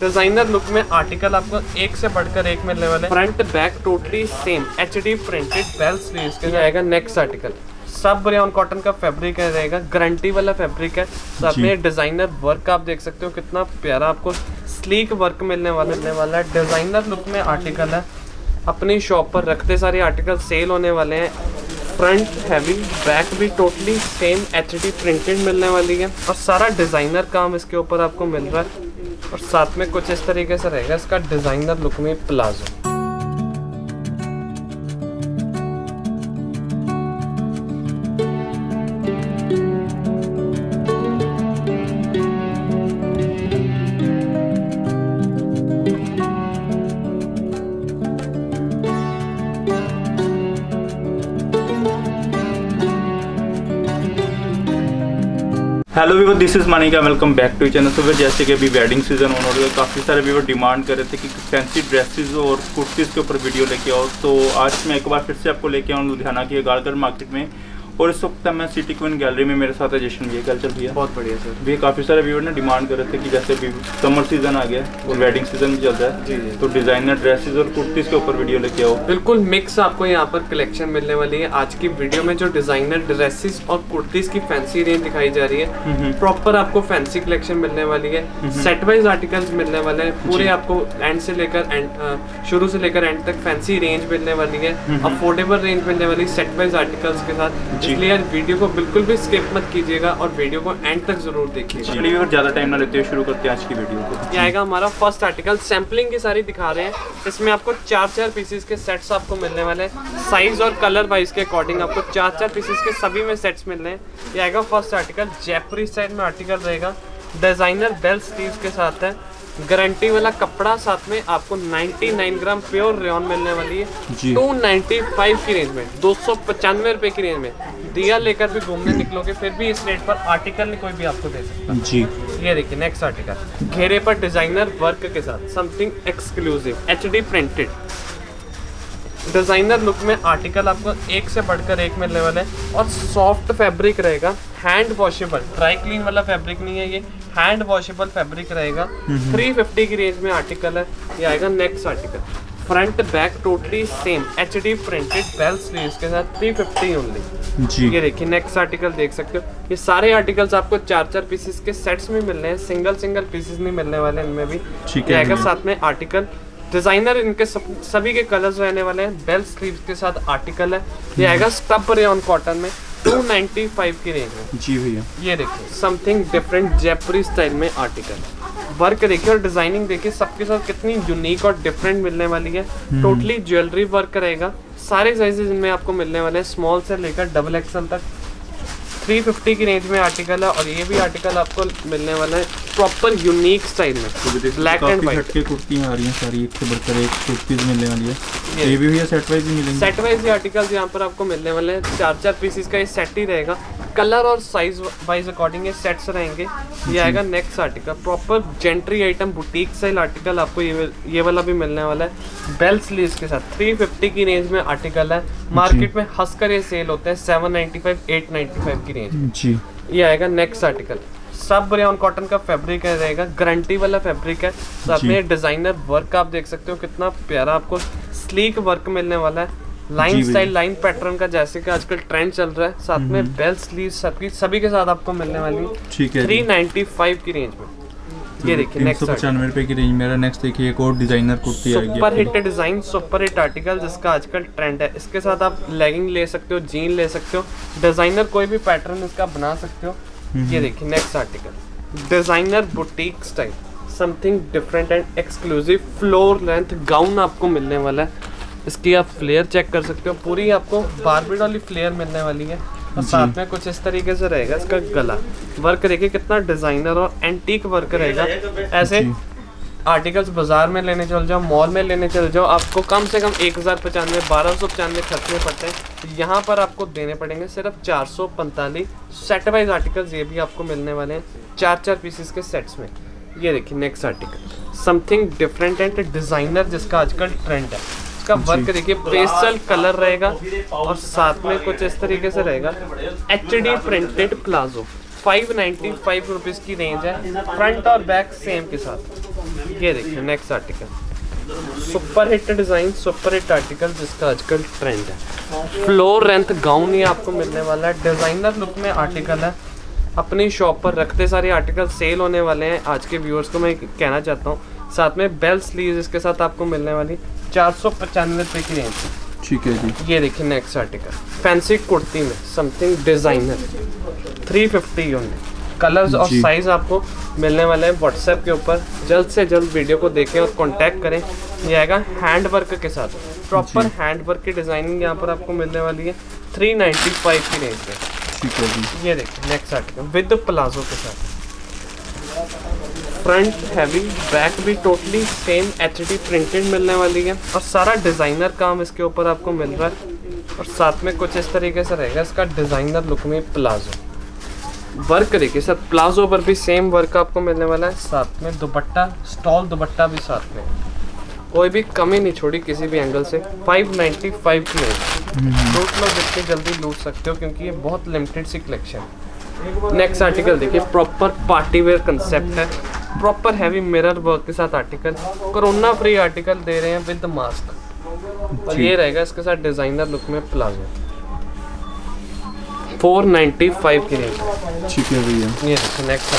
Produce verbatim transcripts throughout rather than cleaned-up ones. Designer look में article आपको एक से बढ़कर एक में लेवल है। Front back totally same HD printed bell sleeves के जाएगा। नेक्स्ट आर्टिकल सब ब्रियन कॉटन का फैब्रिक है, रहेगा गारंटी वाला फैब्रिक है। साथ में डिजाइनर वर्क आप देख सकते हो कितना प्यारा आपको स्लीक वर्क मिलने वाला मिलने वाला है। डिजाइनर लुक में आर्टिकल है, अपनी शॉप पर रखते सारे आर्टिकल सेल होने वाले हैं। फ्रंट हैवी बैक भी टोटली सेम एचडी प्रिंटेड मिलने वाली है और सारा डिजाइनर काम इसके ऊपर आपको मिल रहा है और साथ में कुछ इस तरीके से रहेगा इसका डिजाइनर लुक में palazzo. Hello viewer, this is Manika, welcome back to channel. सुबह जैसे कि अभी वेडिंग सीजन होने वाला है, काफ़ी सारे वीवर डिमांड कर रहे थे कि फैंसी ड्रेसेस और कुर्तीज़ के ऊपर वीडियो लेके आओ, तो आज मैं एक बार फिर से आपको लेके आऊँ लुधियाना की गाड़गढ़ मार्केट में। और इस वक्त मैं सिटी क्वीन गैलरी में, मेरे साथ है जशन भैया। कल चल भैया, बहुत बढ़िया सर। भैया काफ़ी सारे व्यूअर ने डिमांड कर रहे थे कि जैसे भी समर सीजन आ गया और वेडिंग सीजन भी चल रहा है जी जी, तो डिजाइनर ड्रेसेस और कुर्तीज़ के ऊपर वीडियो लेके आओ। बिल्कुल मिक्स आपको यहाँ पर कलेक्शन मिलने वाली है। आज की वीडियो में जो डिजाइनर ड्रेसेस और कुर्तीज़ की फैंसी रेंज दिखाई जा रही है, प्रॉपर आपको फैंसी कलेक्शन मिलने वाली है। सेट वाइज आर्टिकल्स मिलने वाले हैं पूरे आपको, एंड से लेकर एंड शुरू से लेकर एंड तक फैंसी रेंज मिलने वाली है, अफोर्डेबल रेंज मिलने वाली सेट वाइज आर्टिकल्स के साथ। इसलिए यार वीडियो को बिल्कुल भी स्किप मत कीजिएगा और वीडियो को एंड तक जरूर देखिएगा। और ज्यादा टाइम ना लेते हुए शुरू करते हैं आज की वीडियो को। ये आएगा हमारा फर्स्ट आर्टिकल, सैम्पलिंग की सारी दिखा रहे हैं। इसमें आपको चार चार पीसेस के सेट्स आपको मिलने वाले हैं, साइज और कलर वाइज के अकॉर्डिंग आपको चार चार पीसेस के सभी में सेट्स मिल रहे हैं। ये आएगा फर्स्ट आर्टिकल, जयपुरी सेट में आर्टिकल रहेगा, डिजाइनर बेल स्लीव्स के साथ है, गारंटी वाला कपड़ा। साथ में आपको निन्यानवे ग्राम प्योर रेयन मिलने वाली है दो सौ पचानवे की रेंज में, दो सौ पचानवे रुपये की रेंज में। दिया लेकर भी घूमने निकलोगे फिर भी इस रेट पर आर्टिकल नहीं कोई भी आपको दे सकता जी। ये देखिए नेक्स्ट आर्टिकल, घेरे पर डिजाइनर वर्क के साथ something exclusive HD printed designer look में आर्टिकल आपको एक से बढ़कर एक मिलने वाला है। और सॉफ्ट फैब्रिक रहेगा, हैंड वॉशेबल, ड्राई क्लीन वाला फैब्रिक नहीं है, ये हैंड वॉशेबल फैब्रिक रहेगा। तीन सौ पचास की रेंज में आर्टिकल है। ये आएगा next article, front back totally same HD printed bell sleeves के साथ तीन सौ पचास ओनली जी। ये देखिए नेक्स्ट आर्टिकल देख सकते हो। ये सारे आर्टिकल्स आपको चार चार पीसेस के सेट्स में मिल रहे हैं, सिंगल सिंगल पीसेस नहीं मिलने वाले इनमें भी। ये आएगा साथ में आर्टिकल, डिजाइनर इनके सब, सभी के कलर्स रहने वाले हैं, बेल स्लीव्स के साथ आर्टिकल है। ये आएगा स्टफ रेयन कॉटन में दो सौ पचानवे की रेंज में जी भैया। ये देखिए समथिंग डिफरेंट जयपुरी स्टाइल में आर्टिकल, वर्क देखिए और डिजाइनिंग देखिए, सबके साथ कितनी यूनिक और डिफरेंट मिलने वाली है। टोटली ज्वेलरी वर्क रहेगा, सारे साइजेस इनमें आपको मिलने वाले हैं, स्मॉल से लेकर डबल एक्सएल तक। तीन सौ पचास की रेंज में आर्टिकल है और ये भी आर्टिकल आपको मिलने वाला है प्रॉपर यूनिक स्टाइल में, ब्लैक एंड व्हाइट के कुर्तियां आ रही हैं सारी, एक से बढ़कर एक कुर्तीज मिलने वाली है। ये भी भैया सेट वाइज ही मिलेंगे, सेट वाइज ही आर्टिकल्स यहां पर आपको मिलने वाले हैं, चार चार पीसेस का ये सेट ही रहेगा, कलर और साइज वाइज अकॉर्डिंग ये सेट्स रहेंगे। ये आएगा next article, proper gentry item boutique style article आपको ये ये वाला भी मिलने वाला है बेल स्लीव्स के साथ। तीन सौ पचास की रेंज में आर्टिकल है, मार्केट में हंस कर ये सेल होते हैं सात सौ पचानवे आठ सौ पचानवे की रेंज जी। ये आएगा नेक्स्ट आर्टिकल, सब रेयन कॉटन का फैब्रिक है, रहेगा गारंटी वाला फैब्रिक है। साथ में डिजाइनर वर्क आप देख सकते हो कितना प्यारा आपको स्लीक वर्क मिलने वाला है, लाइन स्टाइल लाइन पैटर्न का जैसे कि आजकल ट्रेंड चल रहा है। साथ में बेल स्लीव सबकी सभी के साथ आपको मिलने वाली है तीन सौ पचानवे की रेंज में। ये देखिए नेक्स्ट पचानवे रुपए की रेंज मेरा। नेक्स्ट देखिए एक और डिजाइनर कुर्ती आएगी, super hit design, super hit article जिसका आजकल ट्रेंड है। इसके साथ आप लेगिंग ले सकते हो, जीन ले सकते हो, डिजाइनर कोई भी पैटर्न इसका बना सकते हो। ये देखिए next article, designer boutique style something different and exclusive, floor length gown आपको मिलने वाला है। इसकी आप फ्लेयर चेक कर सकते हो, पूरी आपको बार्बी डॉल फ्लेयर मिलने वाली है और साथ में कुछ इस तरीके से रहेगा इसका गला, वर्क देखिए कितना डिजाइनर और एंटीक वर्क रहेगा। ऐसे आर्टिकल्स बाजार में लेने चल जाओ, मॉल में लेने चल जाओ, आपको कम से कम एक हज़ार पचानवे बारह सौ पचानवे खर्चने पड़ते हैं, यहाँ पर आपको देने पड़ेंगे सिर्फ चार सौ पैंतालीस। सेट वाइज आर्टिकल्स ये भी आपको मिलने वाले हैं चार चार पीसेस के सेट्स में। ये देखिए next article, something different and designer जिसका आजकल ट्रेंड है, का वर्क देखिए पेस्टल कलर रहेगा और साथ में कुछ इस तरीके से रहेगा एचडी प्रिंटेड प्लाजो। पाँच सौ पचानवे रुपीस की रेंज है, फ्रंट और बैक सेम के साथ। ये देखिए next article, super hit design, super hit article जिसका आजकल ट्रेंड है। फ्लोर रेंथ गाउन ये आपको मिलने वाला है, डिज़ाइनर लुक में आर्टिकल है। अपनी शॉप पर रखते सारे आर्टिकल सेल होने वाले हैं आज के व्यूअर्स को मैं कहना चाहता हूँ। साथ में बेल स्लीव इसके साथ आपको मिलने वाली चार सौ पचानवे रुपये की रेंज, ठीक है जी। ये देखिए नेक्स्ट आर्टिकल, फैंसी कुर्ती में something designer, three fifty unit. Colours और साइज आपको मिलने वाले हैं व्हाट्सएप के ऊपर। जल्द से जल्द वीडियो को देखें और कांटेक्ट करें। ये आएगा हैंड वर्क के साथ, प्रॉपर हैंड वर्क की डिजाइनिंग यहाँ पर आपको मिलने वाली है तीन सौ पचानवे की रेंज में, ठीक है। ये देखिए नेक्स्ट आर्टिकल विद प्लाजो के साथ, फ्रंट हैवी बैक भी टोटली सेम एचडी प्रिंटेड मिलने वाली है और सारा डिज़ाइनर काम इसके ऊपर आपको मिल रहा है। और साथ में कुछ इस तरीके से रहेगा इसका डिज़ाइनर लुक में प्लाजो वर्क। देखिए सर प्लाजो पर भी सेम वर्क आपको मिलने वाला है, साथ में दुपट्टा, स्टॉल दुपट्टा भी साथ में, कोई भी कमी नहीं छोड़ी किसी भी एंगल से। पाँच सौ पचानवे की लूट लो, जिसके जल्दी लूट सकते हो क्योंकि ये बहुत लिमिटेड सी कलेक्शन है। नेक्स्ट आर्टिकल देखिए, प्रॉपर पार्टी वेयर कंसेप्ट है, प्रॉपर हैवी मिरर वर्क के साथ आर्टिकल, कोरोना फ्री आर्टिकल दे रहे हैं विद मास्क। और ये रहेगा इसके साथ डिज़ाइनर लुक में प्लाजो चार सौ पचानवे की रेंज, ठीक है भैया। ये नेक्स्ट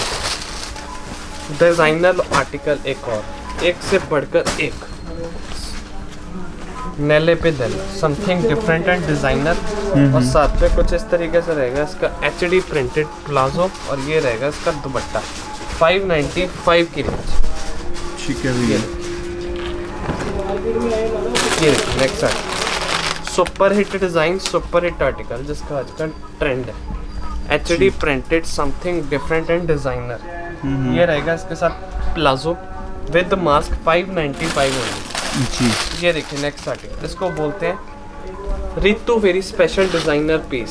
डिज़ाइनर आर्टिकल एक और, एक से बढ़कर एक, नैले पे दल समथिंग डिफरेंट एंड डिज़ाइनर। और साथ में कुछ इस तरीके से रहेगा इसका एचडी प्रिंटेड प्लाजो और ये रहेगा इसका दुपट्टा पाँच सौ पचानवे की रेंज, ठीक है भैया। ये next article super hit design, super hit article जिसका आज का ट्रेंड है, HD printed something different and designer. ये रहेगा इसके साथ प्लाजो विद मास्क पाँच सौ पचानवे जी। ये देखिए नेक्स्ट आर्टिकल, इसको बोलते हैं Ritu very special designer piece.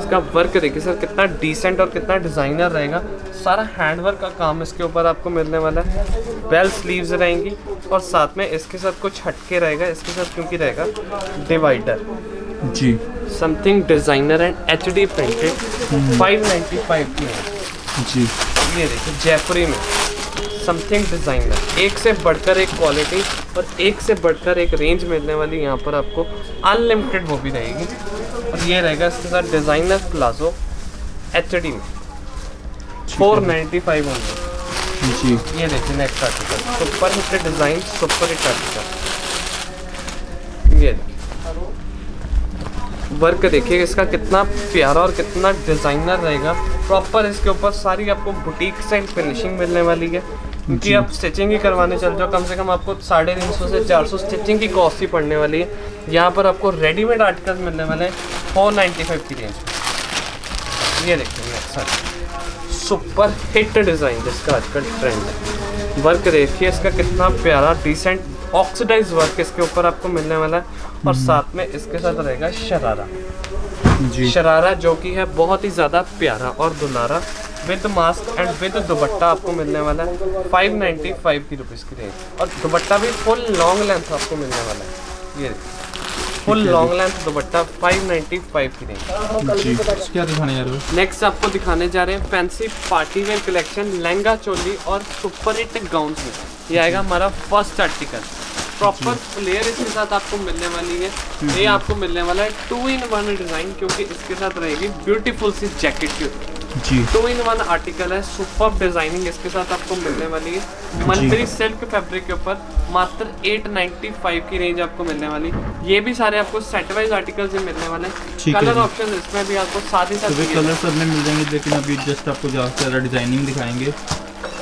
इसका वर्क देखिए सर कितना डिसेंट और कितना डिज़ाइनर रहेगा, सारा हैंडवर्क का काम इसके ऊपर आपको मिलने वाला है। बेल स्लीव्स रहेंगी और साथ में इसके साथ कुछ हटके रहेगा इसके साथ, क्योंकि रहेगा डिवाइडर जी, something designer and HD printed पाँच सौ पचानवे की है जी। ये देखिए जयपुरी में समथिंग डिज़ाइनर, एक से बढ़कर एक क्वालिटी और एक से बढ़कर एक रेंज मिलने वाली यहाँ पर आपको, अनलिमिटेड वो भी रहेगी। और ये रहेगा इसके साथ डिज़ाइनर प्लाजो एचडी में चार सौ पचानवे जी। ये देखिए next article super hit design, super hit article. ये वर्क देखिए इसका कितना प्यारा और कितना डिज़ाइनर रहेगा, प्रॉपर इसके ऊपर सारी आपको बुटीक स्टाइल फिनिशिंग मिलने वाली है। क्योंकि आप स्टिचिंग ही करवाने चल जाओ कम से कम आपको साढ़े तीन सौ से चार सौ स्टिचिंग की कॉस्ट ही पड़ने वाली है। यहाँ पर आपको रेडीमेड आर्टिकल्स मिलने वाले हैं चार सौ पचानवे की रेंज में। ये देखिए next article super hit design जिसका आजकल ट्रेंड है, वर्क देखिए इसका कितना प्यारा डिसेंट ऑक्सीडाइज वर्क इसके ऊपर आपको मिलने वाला है। और साथ में इसके साथ रहेगा शरारा जी, शरारा जो कि है बहुत ही ज़्यादा प्यारा और दुलारा, with mask and with dupatta आपको मिलने वाला है पाँच सौ पचानवे की रुपीज़ की रेंज। और दुपट्टा भी फुल लॉन्ग लेंथ आपको मिलने वाला है, ये फुल लॉन्ग लेंथ दुपट्टा पाँच सौ पचानवे की रेंज। क्या दिखाने जा रहे हो? नेक्स्ट आपको दिखाने जा रहे हैं fancy party wear collection, lehenga choli और सुपर हिट गाउन में। ये आएगा हमारा फर्स्ट आर्टिकल, प्रॉपर फ्लेयर इसके साथ आपको मिलने वाली है। ये आपको मिलने वाला है टू इन वन डिज़ाइन, क्योंकि इसके साथ रहेगी ब्यूटीफुल सी जैकेट की, टू इन वन आर्टिकल है। सुपर डिजाइनिंग इसके साथ आपको मिलने वाली है, मलबरी सिल्क फैब्रिक के ऊपर मात्र आठ सौ पचानवे की रेंज आपको मिलने वाली। ये भी सारे आपको सेट वाइज आर्टिकल्स ही मिलने वाले हैं, कलर ऑप्शन इसमें भी आपको साथ ही साथ कलर सब में मिल जाएंगे। लेकिन अभी जस्ट आपको ज़्यादा डिजाइनिंग दिखाएंगे,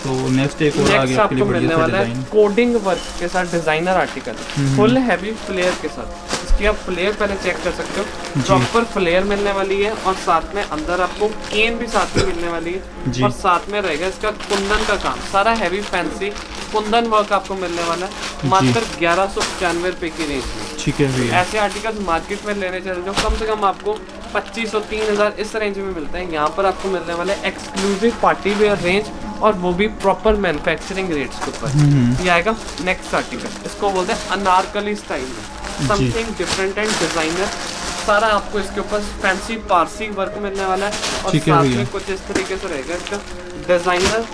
तो नेक्स्ट एक और आगे आपको मिलने वाला है कोडिंग वर्क के साथ designer article, full heavy flare के साथ। इसकी आप फ्लेयर पहले चेक कर सकते हो, प्रॉपर फ्लेयर मिलने वाली है और साथ में अंदर आपको केन भी साथ में मिलने वाली है। और साथ में रहेगा इसका कुंदन का काम, सारा हैवी फैंसी कुंदन वर्क आपको मिलने वाला है मात्र ग्यारह सौ पचानवे रुपए की रेंज में, ठीक है। ऐसे आर्टिकल्स मार्केट में लेने चले जाओ कम से कम आपको पच्चीस सौ तीन हजार इस रेंज में मिलते हैं, यहाँ पर आपको मिलने वाले एक्सक्लूसिव पार्टी वेयर रेंज और वो भी प्रॉपर मैन्युफैक्चरिंग रेट्स के ऊपर। ये आएगा नेक्स्ट आर्टिकल, इसको बोलते हैं अनारकली स्टाइल में, समथिंग डिफरेंट एंड डिजाइनर। सारा आपको इसके ऊपर फैंसी पारसी वर्क मिलने वाला है और साथ में कुछ इस तरीके से रहेगा इसका डिजाइनर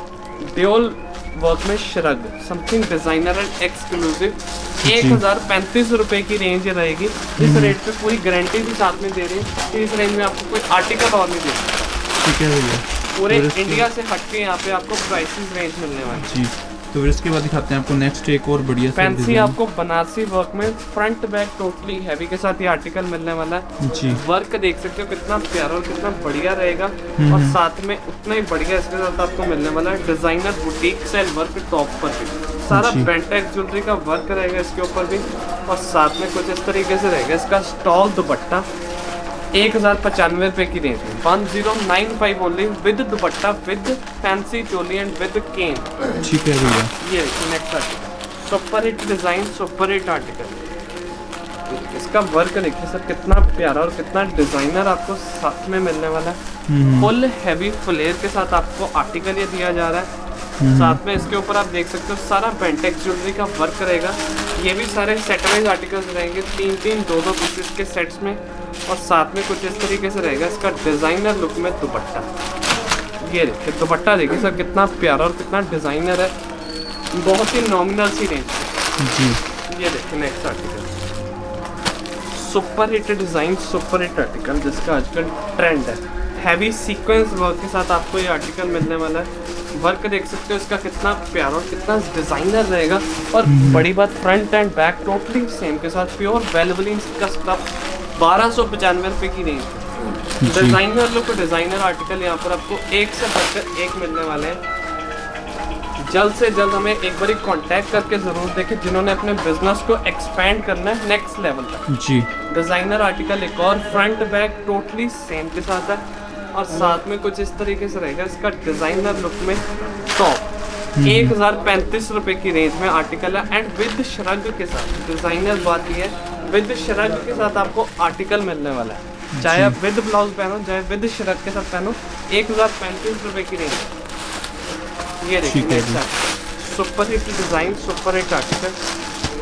ड्यूल वर्क में shrug something designer and exclusive एक हज़ार पैंतीस रुपये की रेंज रहेगी। इस रेट पे पूरी गारंटी भी साथ में दे रही है कि इस रेंज में आपको कोई आर्टिकल और नहीं देगा। ठीक है भैया, पूरे इंडिया से हट के यहाँ पे आपको प्राइसेस रेंज मिलने वाली जी। तो फिर इसके बाद दिखाते हैं आपको नेक्स्ट एक और बढ़िया फैंसी आपको बनारसी वर्क में फ्रंट बैक टोटली हैवी के साथ ये आर्टिकल मिलने वाला है जी। वर्क देख सकते हो कितना प्यारा और कितना बढ़िया रहेगा और साथ में उतना ही बढ़िया इसके साथ आपको मिलने वाला है designer boutique sale work top पर भी सारा बेंटेक्स ज्वेलरी का वर्क रहेगा इसके ऊपर भी और साथ में कुछ इस तरीके से रहेगा इसका स्टॉल दुपट्टा एक हज़ार पचानवे रुपये की रेंज में one zero nine five only with dupatta with fancy choli and with can. ठीक है भैया, ये next article super hit design super hit article इसका वर्क देखिए सर कितना प्यारा और कितना डिज़ाइनर आपको साथ में मिलने वाला है। फुल हैवी फ्लेयर के साथ आपको आर्टिकल ये दिया जा रहा है। साथ में इसके ऊपर आप देख सकते हो सारा बेंटेक्स ज्वेलरी का वर्क रहेगा। ये भी सारे सेटवाइज आर्टिकल्स रहेंगे तीन तीन दो दो पीसेस के सेट्स में और साथ में कुछ इस तरीके से रहेगा इसका डिज़ाइनर लुक में दुपट्टा। ये देखिए दुपट्टा देखिए सर कितना प्यारा और कितना डिज़ाइनर है, बहुत ही नॉमिनल सी रेंज जी। ये देखिए next article super hit design super hit article जिसका आजकल ट्रेंड है। हैवी सीक्वेंस वर्क के साथ आपको ये आर्टिकल मिलने वाला है। वर्क देख सकते हो इसका कितना प्यारा और कितना डिज़ाइनर रहेगा और बड़ी बात front and back totally same के साथ प्योर वेलवलिन का स्टफ बारह सौ पचानवे रुपये की range. Designer look designer article यहाँ पर आपको एक से बढ़कर एक मिलने वाले हैं। जल्द से जल्द हमें एक बार कांटेक्ट करके ज़रूर देखें जिन्होंने अपने बिजनेस को एक्सपेंड करना है नेक्स्ट लेवल तक जी। डिज़ाइनर आर्टिकल एक और फ्रंट बैक टोटली सेम के साथ है और साथ में कुछ इस तरीके से रहेगा इसका डिज़ाइनर लुक में टॉप एक हज़ार पैंतीस रुपये की रेंज में आर्टिकल है एंड विद श्रग के साथ। डिज़ाइनर बात यह है विद श्रग के साथ आपको आर्टिकल मिलने वाला है, चाहे आप विद ब्लाउज पहनो चाहे विद श्रग के साथ पहनो एक हज़ार पैंतीस रुपये की रेंज। ये देखिए super hit design super hit article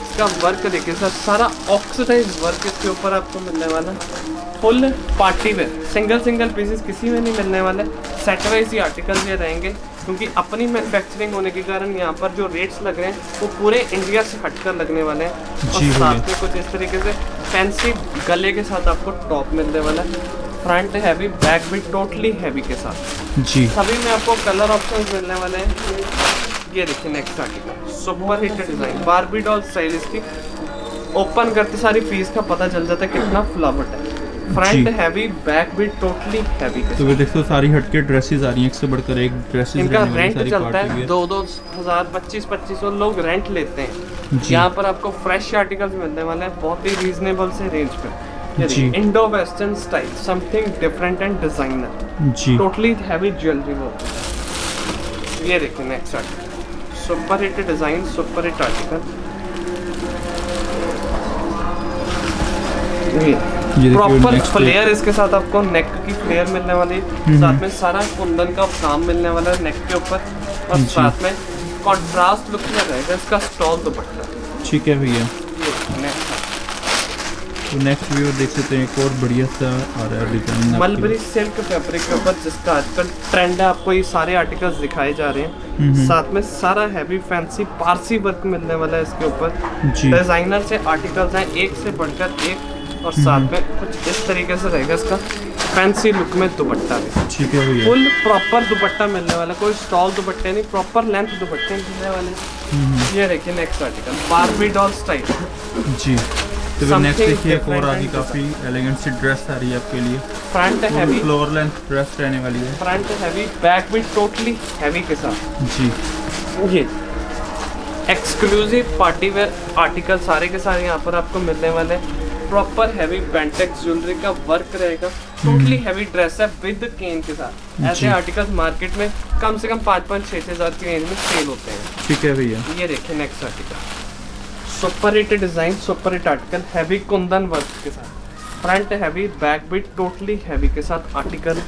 इसका वर्क देखिए सर सारा ऑक्सीडाइज वर्क इसके ऊपर आपको मिलने वाला है। Full party wear single single pieces किसी में नहीं मिलने वाले, सेट वाइज ही आर्टिकल ये रहेंगे क्योंकि अपनी मैन्युफैक्चरिंग होने के कारण यहाँ पर जो रेट्स लग रहे हैं वो पूरे इंडिया से हटकर लगने वाले हैं। और साथ में कुछ इस तरीके से फैंसी गले के साथ आपको टॉप मिलने वाला है फ्रंट हैवी बैक भी टोटली हैवी के साथ जी। सभी में आपको कलर ऑप्शन मिलने वाले हैं। ये देखिए next article super hit design Barbie doll style इसकी ओपन करते सारी पीस का पता चल जाता है कितना फ्लावर्ट है। फ्रंट हैवी बैक भी टोटली हैवी के तो देखो सारी हटके ड्रेसेस आ रही हैं एक से बढ़कर एक ड्रेसेस। इनका रेंट चलता है दो दो हज़ार पच्चीस पच्चीस सौ लोग रेंट लेते हैं। यहाँ पर आपको फ्रेश आर्टिकल्स मिलने वाले हैं बहुत ही रीजनेबल से रेंज पर। Indo western style something different and designer totally heavy jewellery वो। ये देखिए next article super hit design super hit article proper flare इसके साथ आपको नेक की फ्लेयर मिलने वाली है। साथ में सारा कुंदन का काम मिलने वाला है नेक के ऊपर और साथ में कॉन्ट्रास्ट लुक में रहेगा इसका स्टॉल दुपट्टा। ठीक है भैया, तो नेक्स्ट व्यू देख सकते हैं एक और बढ़िया सा आ रहा है डिजाइन मलबरी सिल्क फैब्रिक के ऊपर जिसका आजकल ट्रेंड है। आपको ये सारे आर्टिकल्स दिखाए जा रहे हैं, साथ में सारा हैवी फैंसी पारसी वर्क मिलने वाला है इसके ऊपर। डिजाइनर से आर्टिकल्स हैं एक से बढ़कर एक और साथ में कुछ इस तरीके से रहेगा इसका फैंसी लुक में दुपट्टा भी। ठीक है भैया, फुल प्रॉपर दुपट्टा मिलने वाला, कोई स्टॉल दुपट्टे नहीं, प्रॉपर लेंथ दुपट्टे मिलने वाले। ये देखिए next article Barbie doll style जी। तो नेक्स्ट देखिए एक और आदि काफ़ी एलिगेंट सी ड्रेस आ रही है आपके लिए। Front heavy floor length dress रहने वाली है, फ्रंट हैवी बैक भी टोटली हैवी के साथ जी। ये एक्सक्लूसिव पार्टी वेयर आर्टिकल सारे के सारे यहाँ पर आपको मिलने वाले हैं। प्रॉपर हैवी बेंटेक्स ज्वेलरी का वर्क रहेगा, टोटली हैवी ड्रेस है विद केन के साथ। ऐसे आर्टिकल्स मार्केट में कम से कम पाँच पाँच छः छः हज़ार की रेंज में सेल होते हैं। ठीक है भैया, ये देखिए next article super hit design super hit article heavy kundan work के साथ फ्रंट हैवी बैक भी टोटली हैवी के साथ आर्टिकल।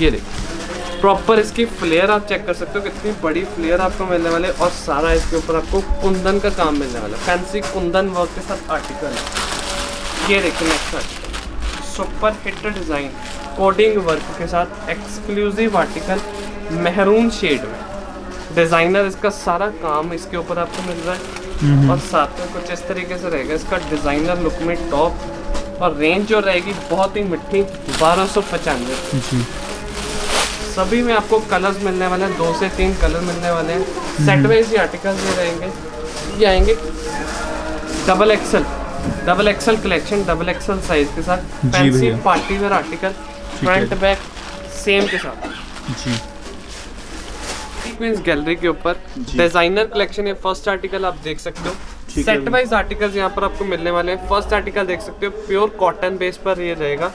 ये देखिए प्रॉपर इसकी फ्लेयर आप चेक कर सकते हो कितनी बड़ी फ्लेयर आपको मिलने वाले और सारा इसके ऊपर आपको कुंदन का काम मिलने वाला है, फैंसी कुंदन वर्क के साथ आर्टिकल है। ये देखिए next article super hit design coding work के साथ एक्सक्लूसिव आर्टिकल मेहरून शेड में डिजाइनर इसका सारा काम इसके ऊपर आपको मिल रहा है और साथ में कुछ इस तरीके से रहेगा इसका डिजाइनर लुक में टॉप, और रेंज जो रहेगी बहुत ही मिट्टी बारह सौ पचानवे। सभी में आपको कलर्स मिलने वाले हैं, दो से तीन कलर मिलने वाले हैं। सेट वाइज ये आर्टिकल्स ये रहेंगे, ये आएंगे double XL double XL collection, double XL size के साथ fancy party wear article, front back same के साथ जी। सीक्वेंस गैलरी के ऊपर डिजाइनर कलेक्शन ये फर्स्ट आर्टिकल आप देख सकते हो। सेट वाइज आर्टिकल्स यहाँ पर आपको मिलने वाले हैं। फर्स्ट आर्टिकल देख सकते हो प्योर कॉटन बेस पर ये रहेगा,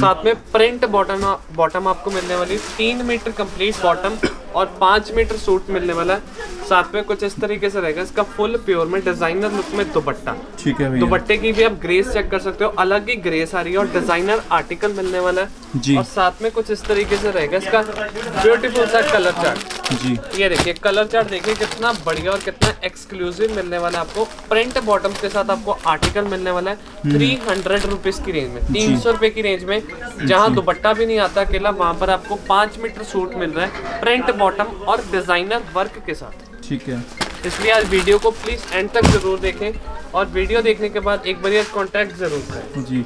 साथ में प्रिंट बॉटम बॉटम आपको मिलने वाली है। तीन मीटर कंप्लीट बॉटम और पाँच मीटर सूट मिलने वाला है। साथ में कुछ इस तरीके से रहेगा इसका फुल प्योर में डिजाइनर लुक में दुपट्टा, ठीक है। दुपट्टे की भी आप ग्रेस चेक कर सकते हो, अलग ही ग्रेस आ रही है और डिजाइनर आर्टिकल मिलने वाला है जी। और साथ में कुछ इस तरीके से रहेगा इसका ब्यूटीफुल सा कलर चार्ट जी। ये देखिए कलर चार्ट, देखिए कितना बढ़िया और कितना एक्सक्लूसिव मिलने वाला है आपको। प्रिंट बॉटम के साथ आपको आर्टिकल मिलने वाला है थ्री हंड्रेड रुपीज की रेंज में, तीन सौ रुपए की रेंज में। जहाँ दुपट्टा भी नहीं आता अकेला, वहाँ पर आपको पांच मीटर सूट मिल रहा है प्रिंट बॉटम और डिजाइनर वर्क के साथ, ठीक है। इसलिए आज वीडियो को प्लीज एंड तक जरूर देखें और वीडियो देखने के बाद एक बार ये कॉन्टैक्ट जरूर करें जी।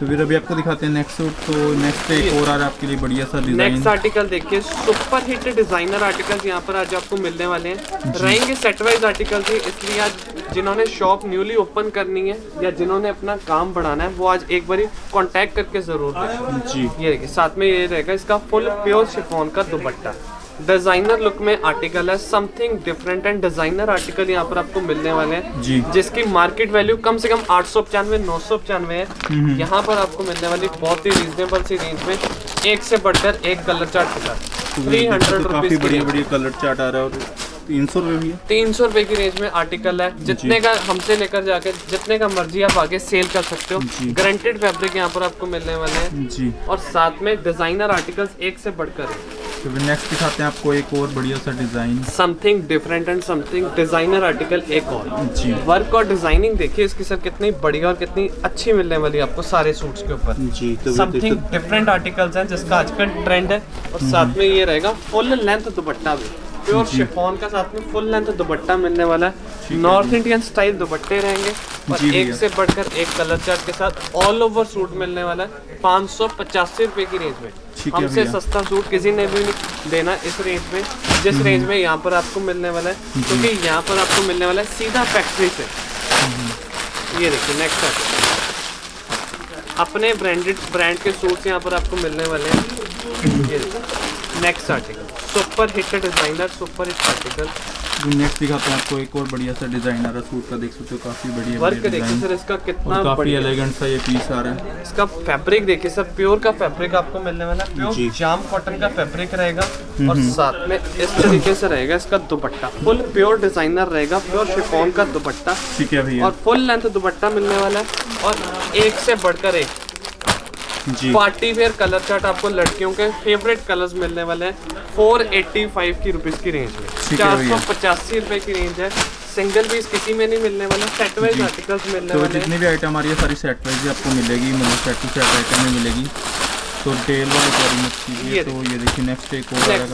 तो फिर अभी आपको दिखाते हैं नेक्स्ट सूट। तो नेक्स्ट एक और आ रहा है आपके लिए बढ़िया सा डिजाइन। नेक्स्ट आर्टिकल देखिए, सुपर हिट डिजाइनर आर्टिकल्स यहाँ पर आज आपको मिलने वाले हैं। रहेंगे सेट वाइज आर्टिकल्स ही, इसलिए आज जिन्होंने शॉप न्यूली ओपन करनी है या जिन्होंने अपना काम बढ़ाना है वो आज एक बार कॉन्टैक्ट करके जरूर देखें जी। ये देखिए साथ में ये रहेगा इसका फुल प्योर शिफॉन का दुपट्टा, डिजाइनर लुक में आर्टिकल है। Something different and designer article यहाँ पर आपको मिलने वाले हैं जी, जिसकी मार्केट वैल्यू कम से कम आठ सौ पचानवे नौ सौ पचानवे है। यहाँ पर आपको मिलने वाली बहुत ही रीजनेबल सी रेंज में एक से बढ़कर एक कलर चार्ट के साथ थ्री हंड्रेड रुपीज बढ़िया बढ़िया कलर चार्ट आ रहा है। तीन सौ रुपये तीन सौ रुपये की रेंज में आर्टिकल है, जितने का हमसे लेकर जाके जितने का मर्जी आप आगे सेल कर सकते हो। गारंटेड फैब्रिक यहाँ पर आपको मिलने वाले हैं जी, और साथ में डिजाइनर आर्टिकल्स एक से बढ़कर। तो नेक्स्ट दिखाते हैं आपको एक और बढ़िया सा design, something different and something designer article एक और जी। वर्क और डिजाइनिंग देखिए इसकी सर कितनी बढ़िया और कितनी अच्छी मिलने वाली आपको सारे सूट्स के ऊपर जी। तो समथिंग डिफरेंट आर्टिकल्स हैं जिसका आजकल ट्रेंड है। और साथ में ये रहेगा फुल लेंथ दुपट्टा भी प्योर शिफॉन का, साथ में फुल लेंथ दुपट्टा मिलने वाला है। नॉर्थ इंडियन स्टाइल दुपट्टे रहेंगे और एक से बढ़कर एक कलर चार्ट के साथ ऑल ओवर सूट मिलने वाला है पाँच सौ पचासी रुपये की रेंज में। हमसे सस्ता सूट किसी ने भी नहीं देना इस रेंज में, जिस रेंज में यहाँ पर आपको मिलने वाला है, क्योंकि तो यहाँ पर आपको मिलने वाला है सीधा फैक्ट्री से। ये देखिए नेक्स्ट अपने ब्रांडेड ब्रांड के सूट यहाँ पर आपको मिलने वाले हैं। ये next article super hit designer super hit article. Next दिखाते हैं आपको एक और बढ़िया सा डिजाइनर सूट का, देख सकते हो काफी बढ़िया वर्क। देखिए सर इसका कितना काफी एलिगेंट सा ये पीस आ रहा है। इसका फैब्रिक देखिए सर प्योर का फैब्रिक आपको मिलने वाला है, प्योर जाम कॉटन का फैब्रिक रहेगा। और साथ में इस तरीके से रहेगा इसका दुपट्टा, फुल प्योर डिजाइनर रहेगा, प्योर शिफॉन का दुपट्टा, ठीक है भैया। और फुल लेंथ दुपट्टा मिलने वाला है और एक से बढ़कर एक पार्टी वेयर कलर चार्ट आपको लड़कियों के फेवरेट कलर्स मिलने वाले हैं चार सौ पचासी की रुपीस की रेंज में। चार सौ पचासी रुपए की रेंज है, सिंगल पीस किसी में नहीं मिलने वाला। सेट वाइज आर्टिकल्स मिलने वाले, जितनी भी आइटम आ रही है सारी सेट वाइज आपको मिलेगी, मतलब सेट टू सेट आइटम में मिलेगी। तो टेल वाली सारी मिक्स कीजिए। तो ये देखिए नेक्स्ट एक और design,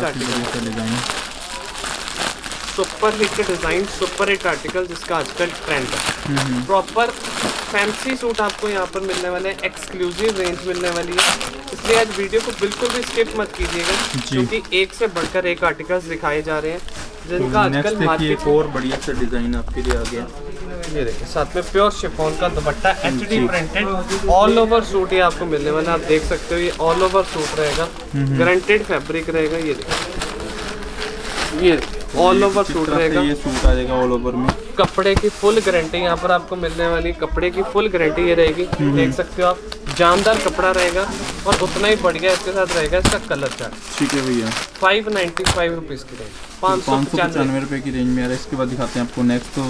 super hit design super hit article जिसका आजकल ट्रेंड है। प्रॉपर फैंसी सूट आपको यहाँ पर मिलने वाले हैं, एक्सक्लूसिव रेंज मिलने वाली है। इसलिए आज वीडियो को बिल्कुल भी स्किप मत कीजिएगा, क्योंकि एक से बढ़कर एक आर्टिकल्स दिखाए जा रहे हैं जिनका तो आजकल मार्केट। और बढ़िया सा डिजाइन आपके लिए आ गया, ये देखिए साथ में प्योर शिफॉन का dupatta, H D printed all over suit ये आपको मिलने वाला है। आप देख सकते हो ये ऑल ओवर सूट रहेगा, गारंटेड फैब्रिक रहेगा। ये देखिए ये ऑल ओवर सूट रहेगा, ये सूट आ जाएगा ऑल ओवर में। कपड़े की फुल गारंटी यहाँ पर आपको मिलने वाली, कपड़े की फुल गारंटी ये रहेगी, देख सकते हो आप। जानदार कपड़ा रहेगा और उतना ही बढ़िया इसके साथ रहेगा इसका कलर चार्ट, ठीक है भैया। फाइव नाइन्टी फाइव रुपीज की रेंज, पाँच सौ पचानवे रुपए की रेंज में आ रहा है। इसके बाद दिखाते हैं आपको नेक्स्ट, तो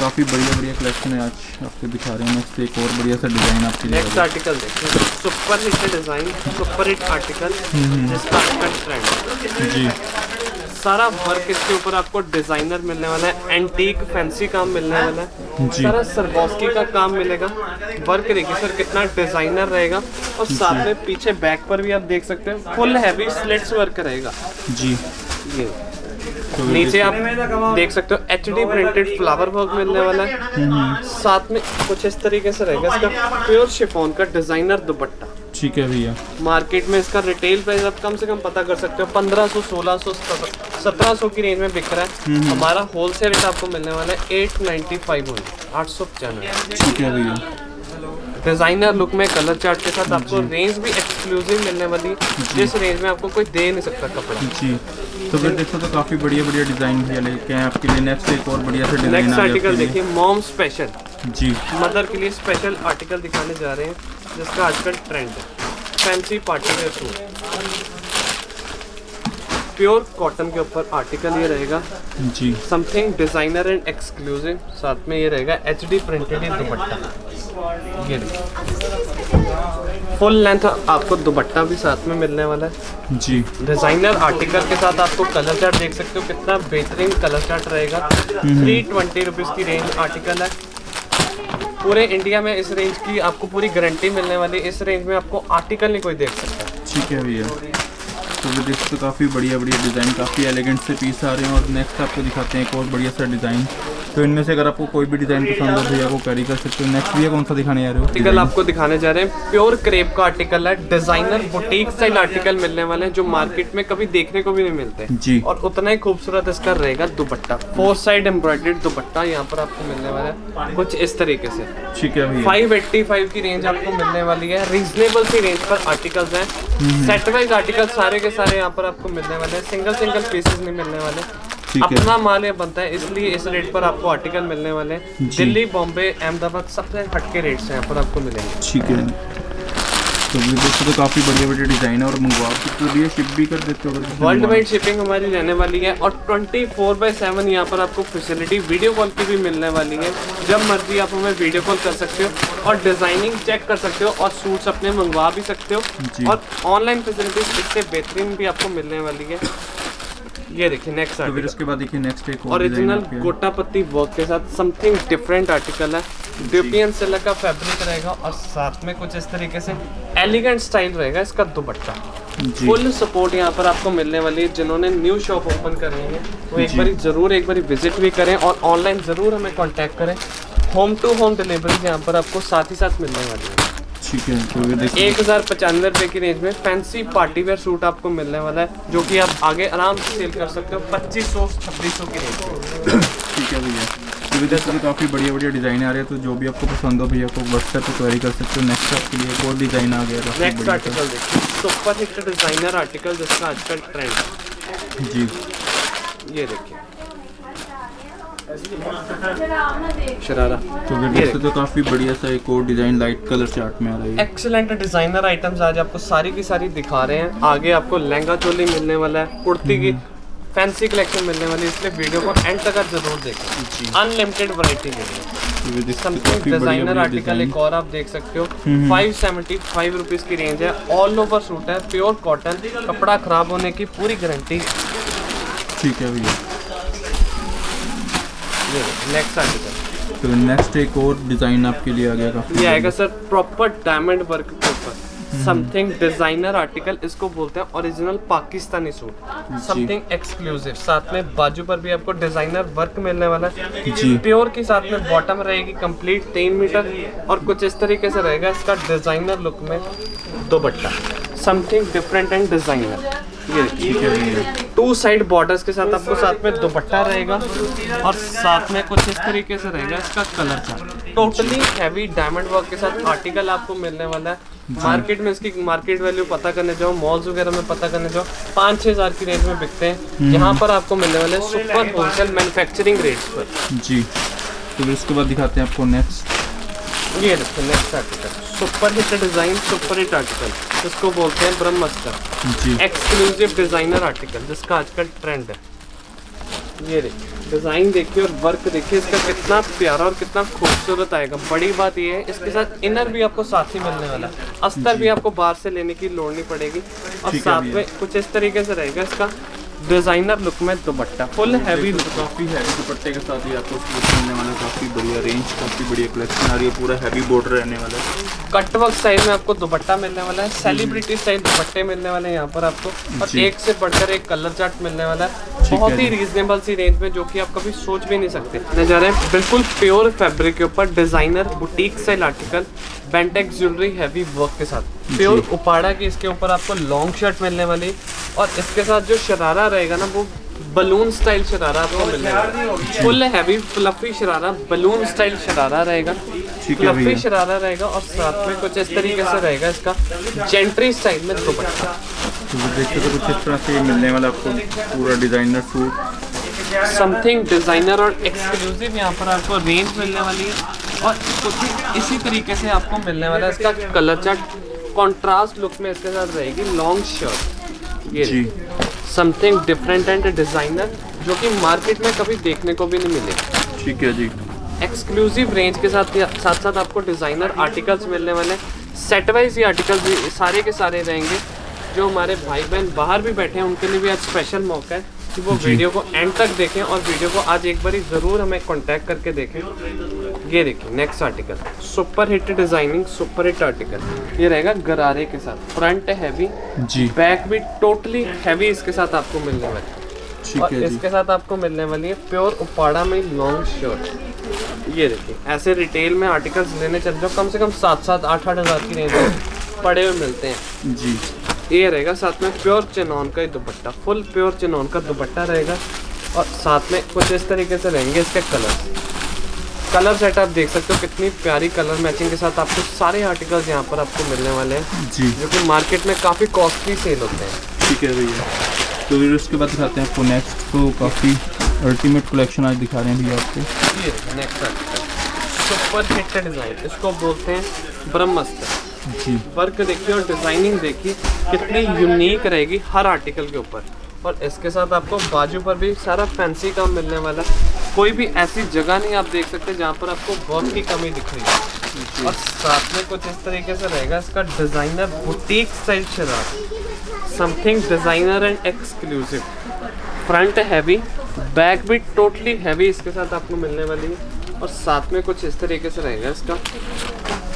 काफी बढ़िया बढ़िया कलेक्शन है आज आपको दिखा रहे हैं। नेक्स्ट एक और बढ़िया सा डिजाइन आपके लिए, नेक्स्ट आर्टिकल देखिए super hit design super hit article जिसका ट्रेंड जी। सारा वर्क इसके ऊपर आपको डिजाइनर मिलने वाला है, एंटीक फैंसी काम मिलने वाला है जी। सारा सरबोस्की का काम मिलेगा। वर्क देखिए सर कितना डिजाइनर रहेगा। और साथ में पीछे बैक पर भी आप देख सकते हैं फुल हैवी स्लिट्स वर्क रहेगा जी। ये नीचे आप देख सकते हो H D printed flower work मिलने वाला है, साथ में कुछ इस तरीके से रहेगा इसका प्योर शिफॉन का डिजाइनर दुपट्टा। ठीक है भैया, मार्केट में इसका रिटेल प्राइस आप कम से कम पता कर सकते हो पंद्रह सौ, सोलह सौ, सत्रह सौ की रेंज में बिक रहा है। हमारा होलसेल रेट आपको मिलने वाला है आठ सौ पचानवे, आठ सौ पचानवे। ठीक है भैया, डिजाइनर लुक में कलर चार्ट के साथ आपको रेंज भी एक्सक्लूसिव मिलने वाली, जिस रेंज में आपको कोई दे नहीं सकता कपड़ा। जी तो फिर देखो तो काफी बढ़िया बढ़िया डिजाइन लेके हैं आपके लिए। नेक्स्ट एक और बढ़िया सा डिजाइन आर्टिकल देखिए, मॉम स्पेशल जी, मदर के लिए स्पेशल आर्टिकल दिखाने जा रहे हैं जिसका आजकल ट्रेंड है, fancy party wear suit. Pure cotton के ऊपर आर्टिकल ये रहेगा जी, समथिंग डिजाइनर एंड एक्सक्लूसिव। साथ में ये रहेगा एच डी प्रिंटेड दुपट्टा, ये देखिए फुल लेंथ आपको दुपट्टा भी साथ में मिलने वाला है जी। डिजाइनर आर्टिकल के साथ आपको कलर चार्ट देख सकते हो, कितना बेहतरीन कलर चार्ट रहेगा। थ्री ट्वेंटी रुपीज़ की रेंज आर्टिकल है। पूरे इंडिया में इस रेंज की आपको पूरी गारंटी मिलने वाली, इस रेंज में आपको आर्टिकल नहीं कोई देख सकता। ठीक है भैया, तो देख तो काफ़ी बढ़िया बढ़िया डिज़ाइन, काफ़ी एलिगेंट से पीस आ रहे हैं। और नेक्स्ट आपको दिखाते हैं एक और बढ़िया सा डिज़ाइन। तो इनमें से अगर आपको कोई भी डिज़ाइन पसंद हो भैया वो कैरी कर सकते हो। नेक्स्ट भैया कौन सा दिखाने जा रहे हो? आर्टिकल आपको दिखाने जा रहे हैं, प्योर क्रेप का आर्टिकल है, डिज़ाइनर बुटीक स्टाइल आर्टिकल मिलने वाले हैं जो मार्केट में कभी देखने को भी नहीं मिलते जी। और उतना ही खूबसूरत इसका रहेगा dupatta, four side embroidered dupatta यहाँ पर आपको मिलने वाला है कुछ इस तरीके से। ठीक है भैया, फाइव एट्टी फाइव की रेंज आपको मिलने वाली है। रीजनेबल सी रेंज पर आर्टिकल्स हैं, सेट वाइज आर्टिकल सारे के सारे यहाँ पर आपको मिलने वाले हैं, सिंगल सिंगल पीसेस नहीं मिलने वाले। अपना माल ये बनता है इसलिए इस रेट पर आपको आर्टिकल मिलने वाले हैं। दिल्ली, बॉम्बे, अहमदाबाद सबसे हटके रेट्स हैं यहाँ पर आपको मिलेंगे। ठीक है, तो दोस्तों तो काफ़ी बढ़िया बढ़िया डिज़ाइन है और मंगवा सकते हो, शिप भी कर देते हो। वर्ल्ड वाइड शिपिंग हमारी रहने वाली है और ट्वेंटी फोर बाई सेवन यहाँ पर आपको फैसिलिटी वीडियो कॉल की भी मिलने वाली है। जब मर्जी आप हमें वीडियो कॉल कर सकते हो और डिज़ाइनिंग चेक कर सकते हो और सूट्स अपने मंगवा भी सकते हो, और ऑनलाइन फैसिलिटीज इससे बेहतरीन भी आपको मिलने वाली है। ये देखिए नेक्स्ट आर्टिकल, उसके बाद देखिए नेक्स्ट एक ओरिजिनल गोटापत्ती वर्क के साथ समथिंग डिफरेंट आर्टिकल है। ड्यूपियन सिल्क का फैब्रिक रहेगा और साथ में कुछ इस तरीके से एलिगेंट स्टाइल रहेगा इसका दुपट्टा। फुल सपोर्ट यहाँ पर आपको मिलने वाली है। जिन्होंने न्यू शॉप ओपन करनी है वो एक बार जरूर एक बार विजिट भी करें और ऑनलाइन ज़रूर हमें कॉन्टैक्ट करें। होम टू होम डिलीवरी यहाँ पर आपको साथ ही साथ मिलने वाली है। ठीक है, तो एक हज़ार पचानवे रुपये की रेंज में फैंसी पार्टी वेयर सूट आपको मिलने वाला है जो कि आप आगे आराम से सेल कर सकते हो पच्चीस सौ, छब्बीस सौ की रेंज में। ठीक है भैया, तो विदेश में काफ़ी बढ़िया बढ़िया डिज़ाइन आ रहे हैं, तो जो भी आपको पसंद हो भैया आपको व्हाट्सएप पर क्वेरी कर सकते हो। नेक्स्ट आपके लिए एक और डिज़ाइन आ गया। नेक्स्ट आर्टिकल देखिए, सुपर हिट डिज़ाइनर आर्टिकल जिसका आजकल ट्रेंड है जी। ये देखिए शरारा, तो ये तो काफी बढ़िया सा एक और डिजाइन लाइट कलर चार्ट में आ रही है। एक्सीलेंट डिजाइनर आइटम्स आज आपको सारी की सारी दिखा रहे हैं। आगे आपको लहंगा चोली मिलने वाला है, कुर्ती की फैंसी कलेक्शन मिलने वाली है, इसलिए वीडियो को एंड तक जरूर देखें। अनलिमिटेड वैरायटी मिलेगी। समथिंग डिजाइनर आर्टिकल एक और आप देख सकते हो, फाइव सेवेंटी फाइव रुपीज की रेंज है। ऑल ओवर सूट है, प्योर कॉटन, कपड़ा खराब होने की पूरी गारंटी है। ठीक है भैया, नेक्स्ट आर्टिकल, तो नेक्स्ट एक और डिज़ाइन आपके लिए आ गया काफी। ये आएगा सर प्रॉपर डायमंड वर्क के ऊपर, समथिंग डिज़ाइनर आर्टिकल इसको बोलते हैं। Original Pakistani suit, something exclusive. साथ में बाजू पर भी आपको डिज़ाइनर वर्क मिलने वाला है जी। प्योर के साथ में बॉटम रहेगी कंप्लीट तीन मीटर और कुछ इस तरीके से रहेगा इसका डिज़ाइनर लुक में dupatta, something different and designer. ये ठीक है, टू साइड बॉर्डर्स के साथ आपको साथ में दुपट्टा रहेगा और साथ में कुछ इस तरीके से रहेगा इसका colour chart. Totally heavy diamond work के साथ आर्टिकल आपको मिलने वाला है। मार्केट में इसकी मार्केट वैल्यू पता करने जाओ, मॉल्स वगैरह में पता करने जाओ, पाँच छः हज़ार की रेंज में बिकते हैं। यहाँ पर आपको मिलने वाले हैं सुपर होलसेल मैन्युफैक्चरिंग रेट्स पर जी। तो इसके बाद दिखाते हैं आपको नेक्स्ट, ये देखो next article, super hit design, super hit article इसको बोलते हैं ब्रह्मास्त्र जी। एक्सक्लूसिव डिज़ाइनर आर्टिकल जिसका आजकल ट्रेंड है। ये देखिए डिज़ाइन देखिए और वर्क देखिए इसका कितना प्यारा और कितना खूबसूरत आएगा। बड़ी बात ये है इसके साथ इनर भी आपको साथ ही मिलने वाला, अस्तर भी आपको बाहर से लेने की लोड़ नहीं पड़ेगी और साथ में कुछ इस तरीके से रहेगा इसका डिजाइनर लुक में दुपट्टा फुल हैवी, काफी हैवी दुपट्टे के साथ ही आपको मिलने वाला, काफी बढ़िया रेंज, काफी बढ़िया कलेक्शन आ रही है। पूरा हैवी बॉर्डर रहने वाला है, कट वर्क स्टाइल में आपको दुपट्टा मिलने वाला है, सेलिब्रिटी स्टाइल दुपट्टे मिलने वाले हैं यहाँ पर आपको, और एक से बढ़कर एक कलर चार्ट मिलने वाला है बहुत ही रीजनेबल सी रेंज में, जो कि आप कभी सोच भी नहीं सकते। जा रहे हैं बिल्कुल प्योर फैब्रिक के ऊपर designer boutique style article, Bentex jewellery heavy work के साथ, प्योर उपाड़ा की इसके ऊपर आपको लॉन्ग शर्ट मिलने वाली, और इसके साथ जो शरारा रहेगा ना वो बलून स्टाइल शरारा आपको मिलेगा, full heavy fluffy sharara, balloon style sharara रहेगा, फ्लफी शरारा रहेगा, और साथ में कुछ इस तरीके से रहेगा इसका जेंट्री स्टाइल में दुपट्टा। देखते तो कुछ इस तरह से मिलने वाला आपको पूरा डिजाइनर सूट, समथिंग डिजाइनर और एक्सक्लूसिव यहाँ पर आपको रेंज मिलने वाली है, और कुछ इसी तरीके से आपको मिलने वाला है इसका कलर चार्ट, कॉन्ट्रास्ट लुक में इसके साथ रहेगी लॉन्ग शर्ट, ये समथिंग डिफरेंट एंड डिजाइनर जो कि मार्केट में कभी देखने को भी नहीं मिलेगा। ठीक है जी, एक्सक्लूसिव रेंज के साथ साथ साथ आपको डिजाइनर आर्टिकल्स मिलने वाले हैं, सेट वाइज ये आर्टिकल्स सारे के सारे रहेंगे। जो हमारे भाई बहन बाहर भी बैठे हैं उनके लिए भी आज स्पेशल मौका है कि वो वीडियो को एंड तक देखें, और वीडियो को आज एक बार ही ज़रूर हमें कांटेक्ट करके देखें। ये देखिए next article, super hit designing, super hit article, ये रहेगा गरारे के साथ, फ्रंट हैवी जी, बैक भी टोटली हैवी इसके साथ आपको मिलने वाली है, और इसके साथ आपको मिलने वाली है प्योर उपाड़ा में लॉन्ग शर्ट। ये देखिए ऐसे रिटेल में आर्टिकल्स लेने चल जाओ, कम से कम सात सात आठ आठ हज़ार की रेंज में पड़े हुए मिलते हैं जी। ये रहेगा साथ में प्योर चिनॉन का ही दुपट्टा, फुल प्योर चिनॉन का दुपट्टा रहेगा, और साथ में कुछ इस तरीके से रहेंगे इसके कलर, कलर सेट आप देख सकते हो कितनी प्यारी कलर मैचिंग के साथ आपको सारे आर्टिकल्स यहाँ पर आपको मिलने वाले हैं जी, जो कि मार्केट में काफ़ी कॉस्टली सेल होते हैं। ठीक है भैया, तो फिर उसके बाद दिखाते हैं आपको नेक्स्ट को, काफ़ी अल्टीमेट कलेक्शन आज दिखा रहे हैं भैया आपको। ये next article super hit design, इसको बोलते हैं ब्रह्मास्त्र जी, वर्क देखिए और डिजाइनिंग देखिए कितनी यूनिक रहेगी हर आर्टिकल के ऊपर, और इसके साथ आपको बाजू पर भी सारा फैंसी काम मिलने वाला है, कोई भी ऐसी जगह नहीं आप देख सकते जहाँ पर आपको वर्क की कमी दिख रही है, और साथ में कुछ इस तरीके से रहेगा इसका designer boutique style sharara, something designer and exclusive, front heavy, back भी टोटली हैवी इसके साथ आपको मिलने वाली है, और साथ में कुछ इस तरीके से रहेगा इसका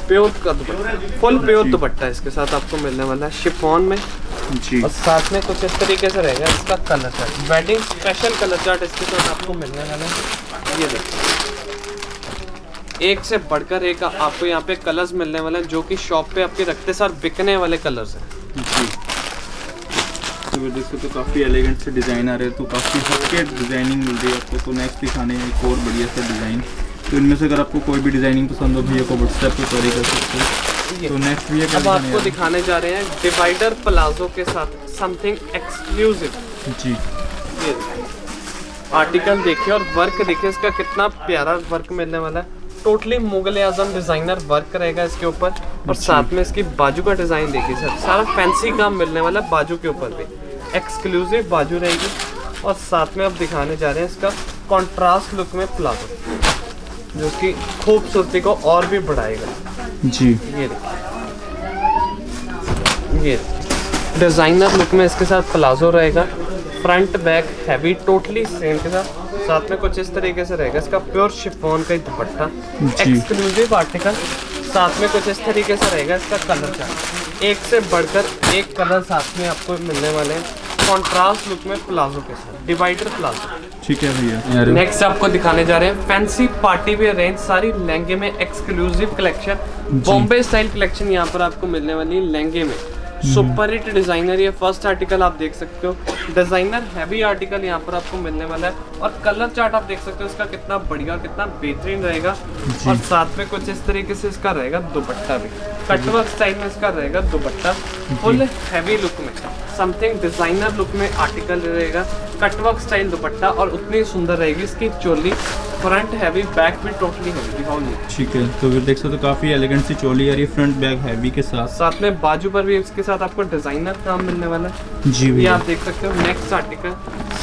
प्योर का दुपट्टा, फुल प्योर दुपट्टा इसके साथ आपको मिलने वाला है शिफॉन में जी, और साथ में कुछ इस तरीके से रहेगा इसका colour chart, wedding special colour chart इसके साथ आपको मिलने वाला है। ये देखिए एक से बढ़कर एक आपको यहाँ पे कलर्स मिलने वाले हैं, जो कि शॉप पे आपके रखते साथ बिकने वाले कलर्स हैं जी। तो देखो तो काफ़ी एलिगेंट से डिज़ाइन आ रहे हैं, तो काफ़ी हल्के डिजाइनिंग मिल रही है आपको। तो नेक्स्ट दिखाने में एक और बढ़िया सा डिज़ाइन, तो इनमें से अगर आपको कोई भी डिजाइनिंग पसंद हो भैया को व्हाट्सएप पे कॉल कर सकते हैं। तो नेक्स्ट भैया अब आपको दिखाने जा रहे हैं डिवाइडर प्लाजो के साथ समथिंग एक्सक्लूसिव जी। ये आर्टिकल देखिए और वर्क देखिए इसका कितना प्यारा वर्क मिलने वाला है, totally Mughal Azam designer work रहेगा इसके ऊपर, और साथ में इसकी बाजू का डिजाइन देखिए सर, सारा फैंसी काम मिलने वाला है बाजू के ऊपर भी, एक्सक्लूसिव बाजू रहेगी, और साथ में अब दिखाने जा रहे हैं इसका कॉन्ट्रास्ट लुक में प्लाजो, जो उसकी खूबसूरती को और भी बढ़ाएगा जी। ये देखिए ये डिजाइनर लुक में इसके साथ प्लाजो रहेगा, front back heavy totally same के साथ, साथ में कुछ इस तरीके से रहेगा इसका प्योर शिफॉन का दुपट्टा, एक्सक्लूसिव आर्टिकल, साथ में कुछ इस तरीके से रहेगा इसका कलर चार्ट, एक से बढ़कर एक कलर साथ में आपको मिलने वाले हैं कॉन्ट्रास्ट लुक में प्लाजो के साथ, डिवाइडर प्लाजो। ठीक है भैया, नेक्स्ट आपको दिखाने जा रहे हैं फैंसी पार्टी वेयर रेंज, सारी लहंगे में exclusive collection, Bombay style collection यहाँ पर आपको मिलने वाली है लहंगे में, सुपर हिट डिजाइनर। ये फर्स्ट आर्टिकल आप देख सकते हो, डिजाइनर हैवी आर्टिकल यहाँ पर आपको मिलने वाला है, और कलर चार्ट आप देख सकते हो इसका कितना बढ़िया, कितना बेहतरीन रहेगा, और साथ में कुछ इस तरीके से इसका रहेगा दुपट्टा भी, कटवर्क स्टाइल में इसका रहेगा दुपट्टा, फुल हैवी लुक में समथिंग डिजाइनर लुक में आर्टिकल रहेगा, कटवर्क स्टाइल दुपट्टा, और उतनी सुंदर रहेगी इसकी चोली, फ्रंट हैवी, बैक भी टोटली हैवी दिखाऊंगी। ठीक है, तो देख सकते हो काफी एलिगेंट सी चोली आ रही है, फ्रंट बैक हैवी के साथ, साथ में बाजू पर भी इसके साथ आपको डिजाइनर काम मिलने वाला है जी। ये आप देख सकते हो नेक्स्ट आर्टिकल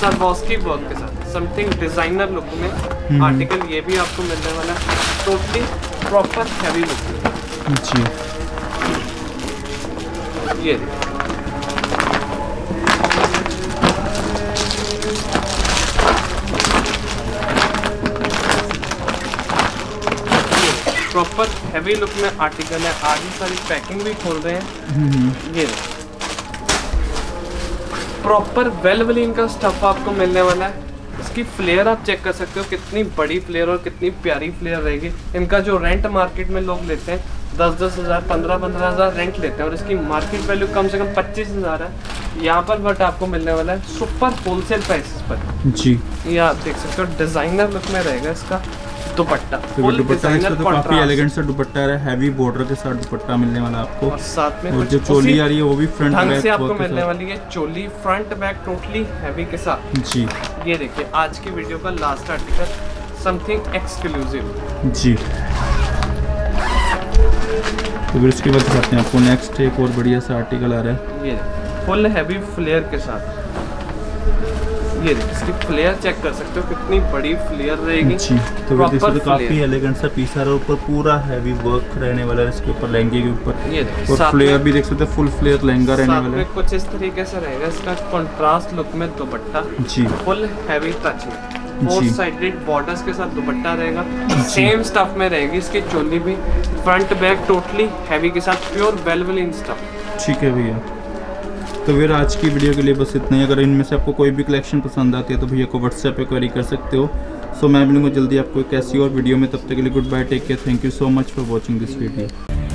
सरवास्की वर्क के साथ समथिंग डिजाइनर लुक में आर्टिकल, ये भी आपको मिलने वाला है टोटली प्रॉपर हैवी लुक में जी। ये प्रॉपर हैवी लुक में आर्टिकल है। आगे सारी पैकिंग भी खोल रहे हैं, ये प्रॉपर वेलवली इनका स्टफ आपको मिलने वाला है। इसकी फ्लेयर आप चेक कर सकते हो, कितनी बड़ी फ्लेयर और कितनी प्यारी फ्लेयर रहेगी। इनका जो रेंट मार्केट में लोग लेते हैं दस दस हज़ार पंद्रह पंद्रह हज़ार रेंट लेते हैं और इसकी मार्केट वैल्यू कम से कम पच्चीस हज़ार है यहाँ पर, बट आपको मिलने वाला है सुपर होलसेल प्राइसेस पर जी। ये आप देख सकते हो डिज़ाइनर लुक में रहेगा इसका दुपट्टा, फुल डिजाइनर तो काफी एलिगेंट सा दुपट्टा है, हैवी बॉर्डर के साथ दुपट्टा मिलने वाला आपको। और साथ में और जो चोली आ रही है वो भी फ्रंट बैक आपको मिलने वाली है, choli front back totally heavy के साथ जी। ये देखिए आज की वीडियो का लास्ट आर्टिकल, समथिंग एक्सक्लूसिव जी। तो फिर इसके बाद दिखाते हैं आपको नेक्स्ट एक और बढ़िया सा आर्टिकल आ रहा है, ये फुल हैवी फ्लेयर के साथ। ये इसकी फ्लेयर चेक कर सकते हो, कितनी बड़ी फ्लेयर रहेगी। तो तो काफी एलिगेंट सा पीस आ रहा है, ऊपर पूरा हैवी वर्क रहने वाला है इसके ऊपर लहंगे के ऊपर। ये और फ्लेयर भी देख सकते हो, फुल फ्लेयर लहंगा रहने वाला है। कुछ इस तरीके से रहेगा इसका कंट्रास्ट लुक में दुपट्टा जी, फुल हैवी टच में फोर साइडेड बॉर्डर्स के साथ दुपट्टा रहेगा। सेम स्टफ में रहेगी इसकी चोली भी, फ्रंट बैक टोटली हैवी के साथ, प्योर वेलवेलिन स्टफ। ठीक है भैया, तो फिर आज की वीडियो के लिए बस इतना ही। अगर इनमें से आपको कोई भी कलेक्शन पसंद आती है तो भैया को व्हाट्सएप पे क्वेरी कर सकते हो। सो मैं मिलूंगा जल्दी आपको एक ऐसी और वीडियो में, तब तक के लिए goodbye, take care, thank you so much for watching this video.